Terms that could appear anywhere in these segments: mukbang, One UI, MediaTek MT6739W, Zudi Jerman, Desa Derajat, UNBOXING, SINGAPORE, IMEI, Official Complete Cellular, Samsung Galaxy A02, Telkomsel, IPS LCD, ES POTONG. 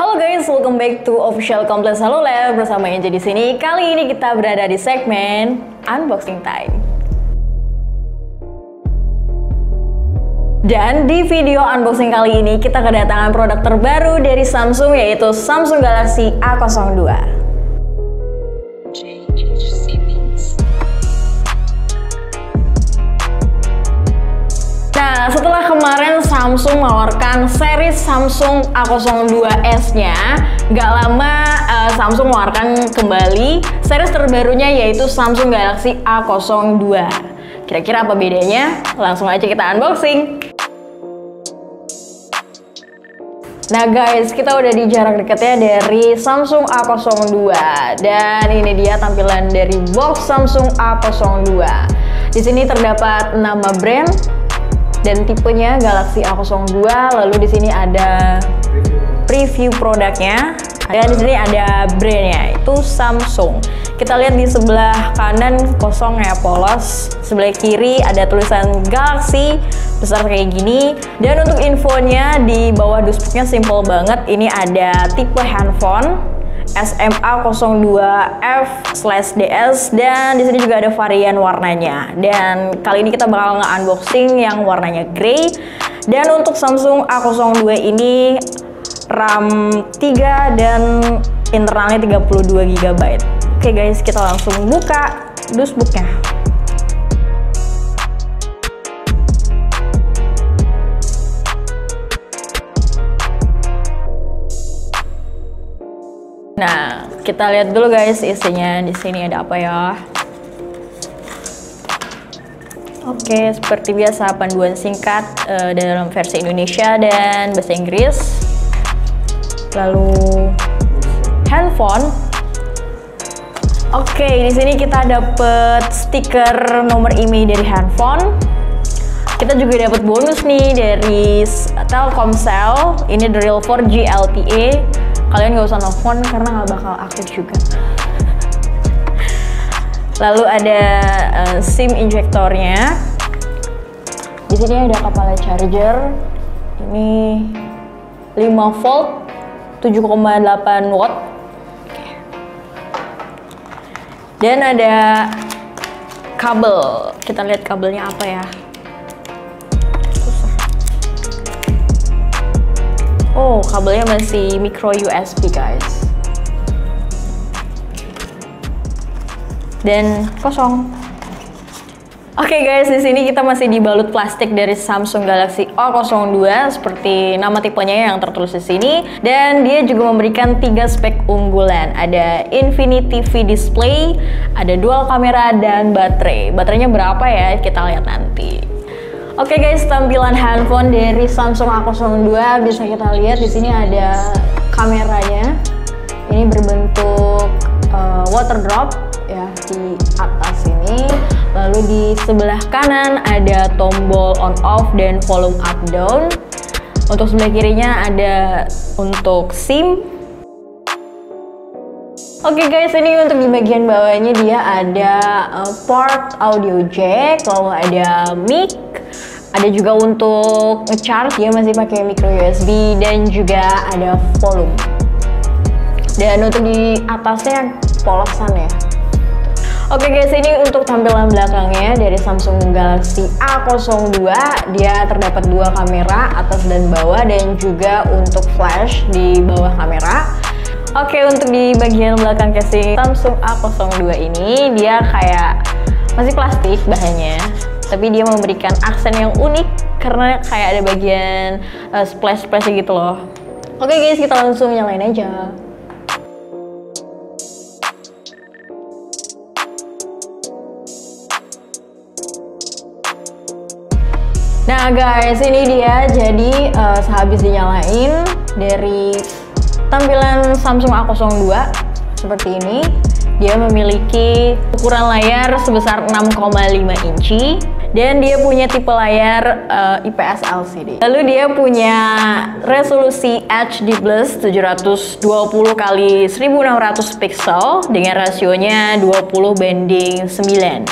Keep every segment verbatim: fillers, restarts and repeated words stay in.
Halo guys, welcome back to Official Complete Cellular. Bersama Angel di sini. Kali ini kita berada di segmen unboxing time. Dan di video unboxing kali ini kita kedatangan produk terbaru dari Samsung, yaitu Samsung Galaxy A nol dua. Nah, setelah kemarin Samsung mengeluarkan seri Samsung A nol dua S-nya, gak lama uh, Samsung mengeluarkan kembali seri terbarunya, yaitu Samsung Galaxy A nol dua. Kira-kira apa bedanya? Langsung aja kita unboxing. Nah guys, kita udah di jarak dekatnya dari Samsung A nol dua, dan ini dia tampilan dari box Samsung A nol dua. Di sini terdapat nama brand dan tipenya Galaxy A nol dua, lalu di sini ada preview produknya, dan di sini ada brandnya, itu Samsung. Kita lihat di sebelah kanan kosong ya, polos. Sebelah kiri ada tulisan Galaxy besar kayak gini. Dan untuk infonya di bawah duspeknya simple banget. Ini ada tipe handphone S M A nol dua F slash D S, dan di sini juga ada varian warnanya. Dan kali ini kita bakal nge-unboxing yang warnanya grey. Dan untuk Samsung A nol dua ini RAM tiga dan internalnya tiga puluh dua giga byte. Oke guys, kita langsung buka dusbooknya. Nah, kita lihat dulu guys isinya. Di sini ada apa ya? Oke, seperti biasa panduan singkat uh, dalam versi Indonesia dan bahasa Inggris. Lalu handphone. Oke, di sini kita dapat stiker nomor I M E I dari handphone. Kita juga dapat bonus nih dari Telkomsel. Ini the real four G L T E. Kalian gak usah nelfon karena gak bakal aktif juga. Lalu ada uh, SIM injektornya. Di sini ada kepala charger. Ini lima volt, tujuh koma delapan watt. Dan ada kabel. Kita lihat kabelnya apa ya. Oh, kabelnya masih micro U S B guys. Dan kosong. Oke okay guys, di sini kita masih dibalut plastik dari Samsung Galaxy A nol dua seperti nama tipenya yang tertulis di sini. Dan dia juga memberikan tiga spek unggulan. Ada Infinity T V display, ada dual kamera, dan baterai. Baterainya berapa ya? Kita lihat nanti. Oke okay guys, tampilan handphone dari Samsung A nol dua bisa kita lihat di sini ada kameranya. Ini berbentuk uh, water drop ya di atas ini. Lalu di sebelah kanan ada tombol on off dan volume up down. Untuk sebelah kirinya ada untuk SIM. Oke okay guys, ini untuk di bagian bawahnya dia ada uh, port audio jack, lalu ada mic. Ada juga untuk nge-charge, dia masih pakai micro U S B, dan juga ada volume. Dan untuk di atasnya polosan ya. Oke guys, ini untuk tampilan belakangnya dari Samsung Galaxy A nol dua. Dia terdapat dua kamera, atas dan bawah, dan juga untuk flash di bawah kamera. Oke, untuk di bagian belakang casing Samsung A nol dua ini, dia kayak masih plastik bahannya, tapi dia memberikan aksen yang unik karena kayak ada bagian uh, splash-splash gitu loh. Oke okay guys, kita langsung nyalain aja. Nah guys, ini dia. Jadi uh, sehabis dinyalain dari tampilan Samsung A nol dua seperti ini. Dia memiliki ukuran layar sebesar enam koma lima inci. Dan dia punya tipe layar uh, I P S L C D. Lalu dia punya resolusi H D plus tujuh ratus dua puluh kali seribu enam ratus pixel dengan rasionya dua puluh banding sembilan.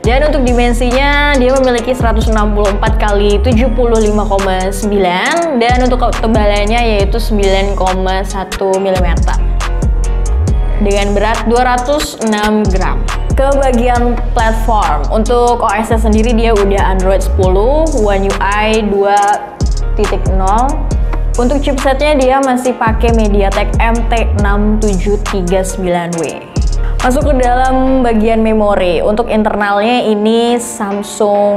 Dan untuk dimensinya dia memiliki seratus enam puluh empat kali tujuh puluh lima koma sembilan dan untuk ketebalannya yaitu sembilan koma satu milimeter. Dengan berat dua ratus enam gram. Ke bagian platform, untuk O S-nya sendiri dia udah Android sepuluh, One U I dua titik nol. Untuk chipsetnya dia masih pakai MediaTek M T enam tujuh tiga sembilan W. Masuk ke dalam bagian memori. Untuk internalnya ini Samsung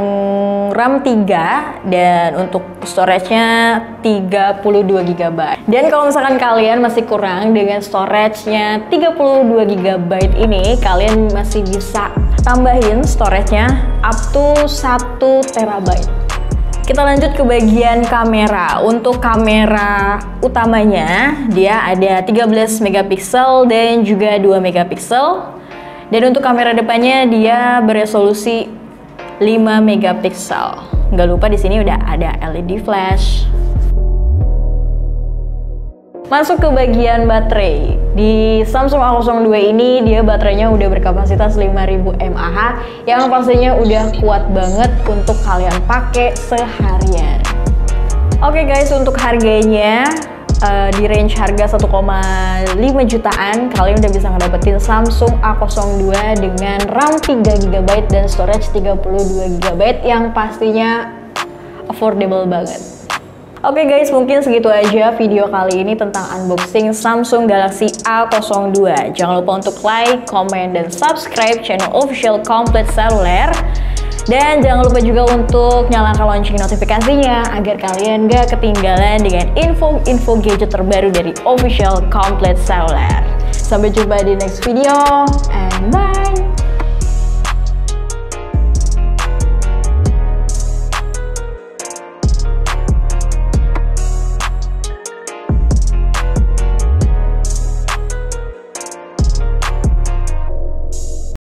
RAM tiga dan untuk storage-nya tiga puluh dua giga byte. Dan kalau misalkan kalian masih kurang dengan storage-nya tiga puluh dua giga byte ini, kalian masih bisa tambahin storage-nya up to satu terabyte. Kita lanjut ke bagian kamera. Untuk kamera utamanya dia ada tiga belas megapiksel dan juga dua megapiksel. Dan untuk kamera depannya dia beresolusi lima megapiksel. Nggak lupa di sini udah ada L E D flash. Masuk ke bagian baterai. Di Samsung A nol dua ini dia baterainya udah berkapasitas lima ribu mAh yang pastinya udah kuat banget untuk kalian pakai seharian. Oke okay guys, untuk harganya uh, di range harga satu koma lima jutaan kalian udah bisa ngedapetin Samsung A nol dua dengan RAM tiga giga byte dan storage tiga puluh dua giga byte yang pastinya affordable banget. Oke okay guys, mungkin segitu aja video kali ini tentang unboxing Samsung Galaxy A nol dua. Jangan lupa untuk like, comment, dan subscribe channel Official Complete Cellular. Dan jangan lupa juga untuk nyalakan lonceng notifikasinya agar kalian gak ketinggalan dengan info-info gadget terbaru dari Official Complete Cellular. Sampai jumpa di next video, and bye!